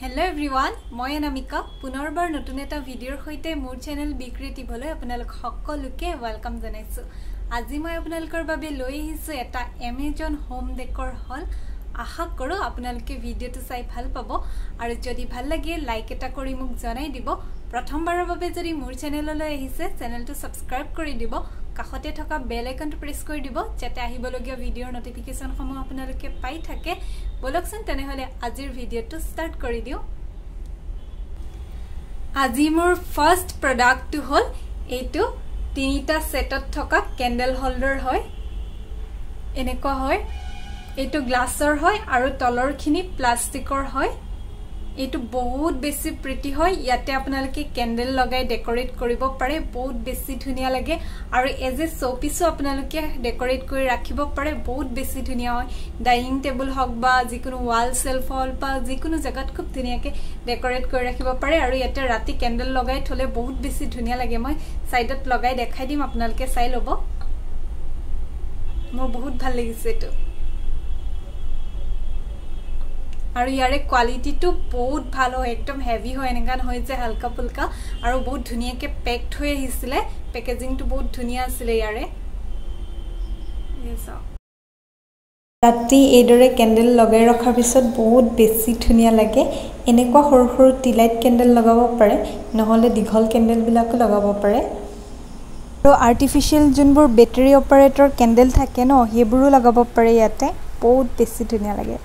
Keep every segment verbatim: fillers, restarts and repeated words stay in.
Hello everyone मैं अनामिका पुनर्बार नतुन एटा भिडिओर सहित मोर channel be creative हले आपनालोक सकलोके वेलकाम जानाइछु। आजि मैं आपनालोकर बारे लई आहिछु एटा एमेजन होम डेकर हल। आशा करो आपनालोके भिडिओटो चाइ भाल पाबो आरो जदि भाल लागे लाइक एटा करि मुक जनाइ दिबो। प्रथमबार बारे जदि मोर चेनेलলৈ आहिसे चेनेलटो सबस्क्राइब करि दिबो, काखते थका बेल आइकनटो प्रेस करि दिबो जाते आहिबलगिया भिडिओर नोटिफिकेशन समूह आपनालोके पाइ थाके। बोलकसन तेनेहले आजिर भिडिओटो स्टार्ट करि दिउ। आजि मोर फर्स्ट प्रोडक्ट टु हल एटु तीनटा सेटत थका कैंडल होल्डर होय। एनेका होय एटु ग्लासर होय आरो तलर खिनि प्लास्टिकर होय। एटु बहुत बेसी प्रिटी होय, याते आपनालके कैंडल लगाय डेकोरेट करिबो पारे, बहुत बेसी धुनिया लागे आरो एज ए शो पीसो आपनालके डेकोरेट करि राखिबो पारे, बहुत बेसी धुनिया होय। डाइनिंग टेबल हक बा जिकुनो वाल सेल्फ हल बा जिकुनो जगत खूब धुनियाके डेकोरेट करि राखिबो पारे आरो याते राति कैंडल लगाय थले बहुत बेसी धुनिया लागे। মই साइडत लगाय देखाय दिम आपनालके साइ लबो, মোৰ बहुत ভাল লাগিছে এটো। और यारे क्वालिटी तो बहुत भल हो, एकदम हेवी हो, एने हल्का फुल्का और बहुत धुनिया पेक्ट हो, पेकेजिंग तो बहुत धुनिया आयारे। राति ये कैंडल लगे रखार पीछे बहुत बेसि धुनिया लगे। एनेकुआ सरू सरू टीलाइट कैंडल लगाब पारे, नहले दीघल कैंडलबिलाको लगाब पारे। तो आर्टिफिशियल जोनबोर बेटरी अपारेटर कैंडल थाके न हेबुरो लगाब पारे, इयाते बहुत बेसि धुनिया लगे।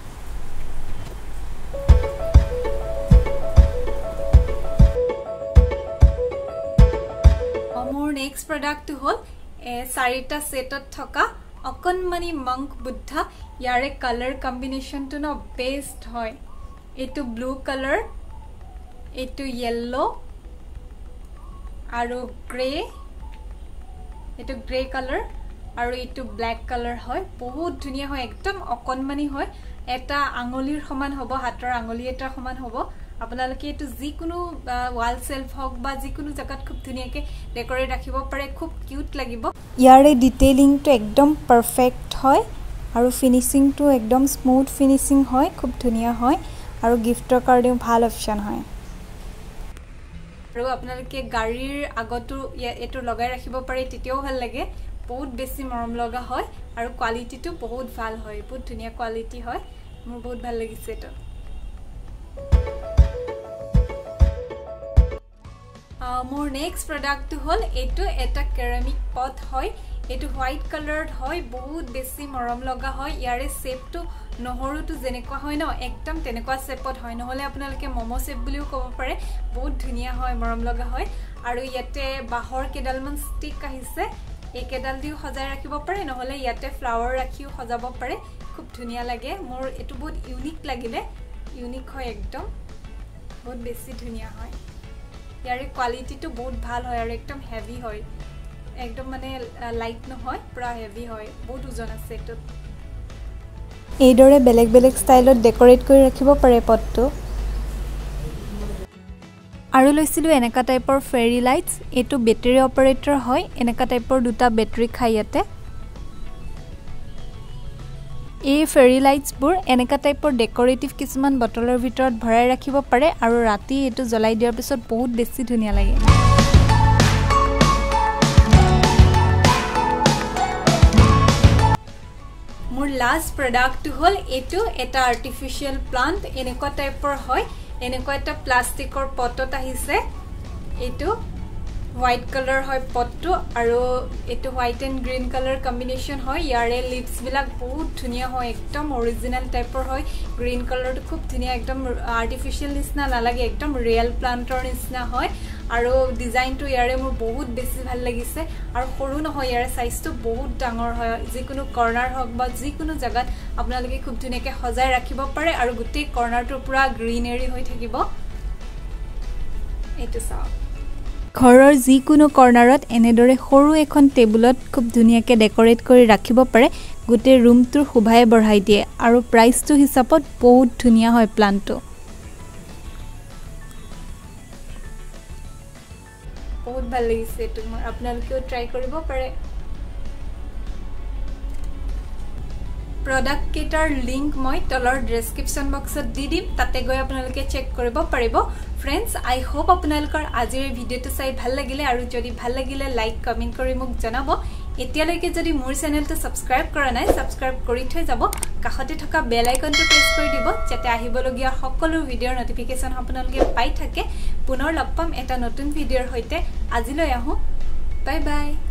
नेक्स्ट प्रोडक्ट हल चारिटा सेटत थका अकनमानी मंक बुद्धा। यारे कलर कम्बिनेशन तो न बेस्ट है, एटू ब्लू कलर, एटू येलो और ग्रे, एटू ग्रे कलर और एटू ब्लैक कलर है। बहुत धुनिया है, एकदम अकनमानी है, एटा आंगुलिर समान हबो, हाथर आंगुलि एटार समान हबो। आपनालोके एटु जिकुनो वाल सेल्फ हक बा जिकुनो जगत खूब धुनियाके डेकोरेट राखिब पारे, खूब क्यूट लागिबो। यारे डिटेलिंग तो एकदम परफेक्ट है और फिनिशिंग तो एकदम स्मूथ फिनिशिंग है, खूब धुनिया है और गिफ्टर कारणेओ भाल अपशन है। आरो आपनालोके गाड़ीर आगतो एटु लगाय राखिब पारे, तेतियाओ भाल लागे, बहुत बेसी मरम लगा है और क्वालिटी तो बहुत भाल है, बहुत धुनिया क्वालिटी है, मोर बहुत भाल लागिसे एटा। मोर नेक्स्ट प्रोडक्ट हल एटू एटा केरामिक पट है, एटू ह्वाइट कलर है, बहुत बेसी मरम लगा है। यारे शेप तो नहरु तो जेनेकुआ है न एकदम तेनेकुआ शेपत है, नहले आपनालोके मोमो शेप बुलिओ कब पारे, बहुत धुनिया है, मरम लगा है। आरो याते बाहर केडालमान स्टिक आहिसे, एक केडाल दिओ सजाय राखिब पारे, नहले याते फ्लावर राखिओ सजाब पारे, खूब धुनिया लागे। मोर एटू बहुत यूनिक लागिले, यूनिक है एकदम, बहुत बेसी धुनिया है। यारे क्वालिटी तो बहुत भाल है और एकदम हेवी है, एकदम माने लाइट नहय, पूरा हेवी है, बहुत ओजन आछे एटो। एदरे बेलेग बेलेग स्टाइलत डेकोरेट करि राखिब पारे पटटो। आरो लैसिलु एनेका टाइपर फेरी लाइट्स, एटो बेटरी ऑपरेटर है, एनेका टाइपर दुटा बेटरी खाइयाते। ए फेरी लाइट्स बुर एनेका टाइपर डेकोरेटिव किसुमान बटलर भीतर भराय राखिब पारे और राति एटु जलाई दियार पिছত बहुत बेसी धुनिया लागे। मोर लास्ट प्रोडक्ट हल एटु एटा आर्टिफिशियल प्लांट, एनेका टाइपर है, एनेका एटा प्लास्टिकर पटत आहिसे, एटु व्हाइट कलर है पटटो और ये white and green colour combination है। यारे लिप्स बिलाक बहुत धुनिया है, एकदम ओरिजिनल टाइपर है, ग्रीन कलर तो खूब धुनिया, एकदम आर्टिफिशियल निचना नालागे, एकदम रियल प्लांटर निचना है और डिजाइन तो यारे मोर बहुत बेसी भल लगिसे और सरू नहय, यारे साइज तो बहुत डांगर है, जिकुनो कर्नार हक बा जिकुनो जगत आपनालोके खूब धुनियाके सजाय राखिब पारे और गोटे कर्नार तो पूरा ग्रीनरी हो थाकिब। एटु सा घरर जिकुनो कर्नारत एनेदरे सरू एखन टेबुलत खूब धुनियाके डेकोरेट करि राखिब पारे, गोटे रूमटुर शोभाय बढ़ाई दिए और प्राइस तो हिसाबत बहुत धुनिया है प्लांटो, बहुत ভাল লাগিছে। तुम आपनालोकेও ट्राई करिब पारे। प्रोडक्ट केटार लिंक मैं तलर डेस्क्रिप्शन बक्सत दी दिम ताते गई आपनालोके चेक करिबो पारिबो। फ्रेंड्स, आई होप आपनालोकर आजिर भिडिओ चाई भल लागिले आरु जदि भल लागिले लाइक कमेन्ट करि मुक जनाबो। एतियालेके जदि मोर चेनेलटा सबस्क्राइब करा नाइ सबस्क्राइब करि थै जाबो, काखते थका बेल आइकनटा प्रेस करि दिबो जाते आहिबलगिया सकलो भिडिओर नोटिफिकेशन आपनालोके पाइ थाके। पुनर लग पाम एटा नतुन भिडिओर होइते, आजिलै आहु, बाय बाय।